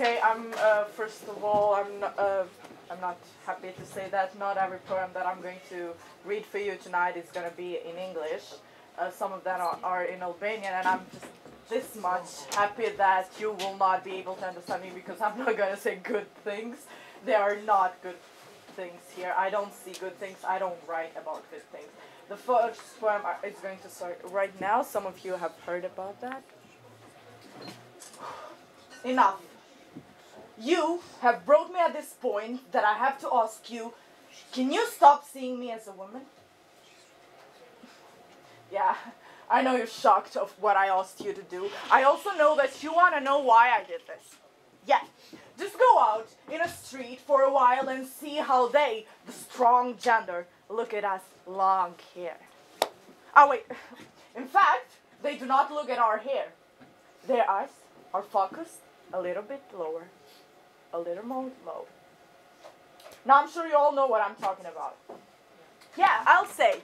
Okay, I'm first of all, I'm not happy to say that not every poem that I'm going to read for you tonight is going to be in English. Some of them are in Albanian, and I'm just this much happy that you will not be able to understand me, because I'm not going to say good things. There are not good things here. I don't see good things. I don't write about good things. The first poem is going to start right now. Some of you have heard about that. Enough. You have brought me at this point that I have to ask you, can you stop seeing me as a woman? Yeah, I know you're shocked of what I asked you to do. I also know that you want to know why I did this. Yeah, just go out in a street for a while and see how they, the strong gender, look at us long hair. Oh wait, in fact, they do not look at our hair. Their eyes are focused a little bit lower, a little more low. Now I'm sure you all know what I'm talking about. Yeah, I'll say.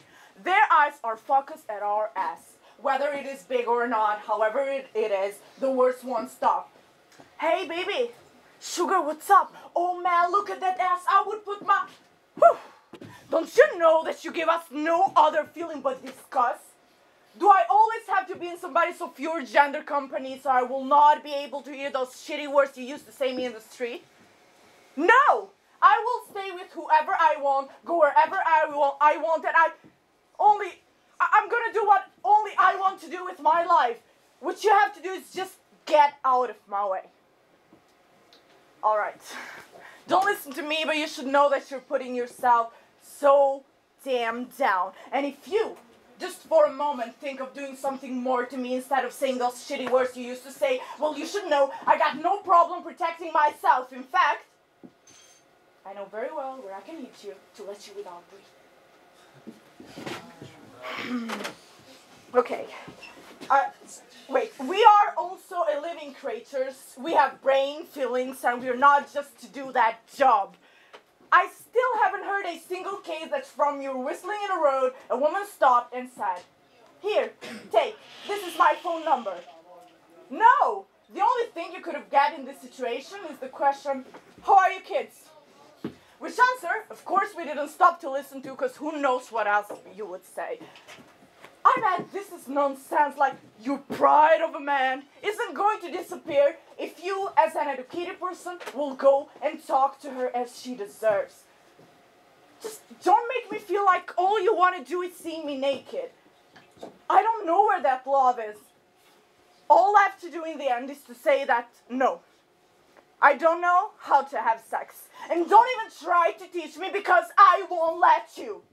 Their eyes are focused at our ass. Whether it is big or not, however it is, the worst won't stop. Hey, baby. Sugar, what's up? Oh, man, look at that ass. I would put my... Whew. Don't you know that you give us no other feeling but disgust? Do I always have to be in somebody's of your gender company so I will not be able to hear those shitty words you used to say me in the street? No! I will stay with whoever I want, go wherever I want, and I'm gonna do what only I want to do with my life. What you have to do is just get out of my way. Alright. Don't listen to me, but you should know that you're putting yourself so damn down. And if you, just for a moment, think of doing something more to me instead of saying those shitty words you used to say, well, you should know I got no problem protecting myself. In fact, I know very well where I can hit you to let you without breathing. Okay. Wait, we are also a living creatures. We have brain, feelings, and we're not just to do that job. I still haven't heard a single case that's from you whistling in a road, a woman stopped and said, here, take, this is my phone number. No, the only thing you could have got in this situation is the question, how are you kids? Which answer, of course, we didn't stop to listen to, because who knows what else you would say. I bet this is nonsense, like, your pride of a man isn't going to disappear if you, as an educated person, will go and talk to her as she deserves. Just don't make me feel like all you want to do is see me naked. I don't know where that love is. All I have to do in the end is to say that no. I don't know how to have sex. And don't even try to teach me, because I won't let you.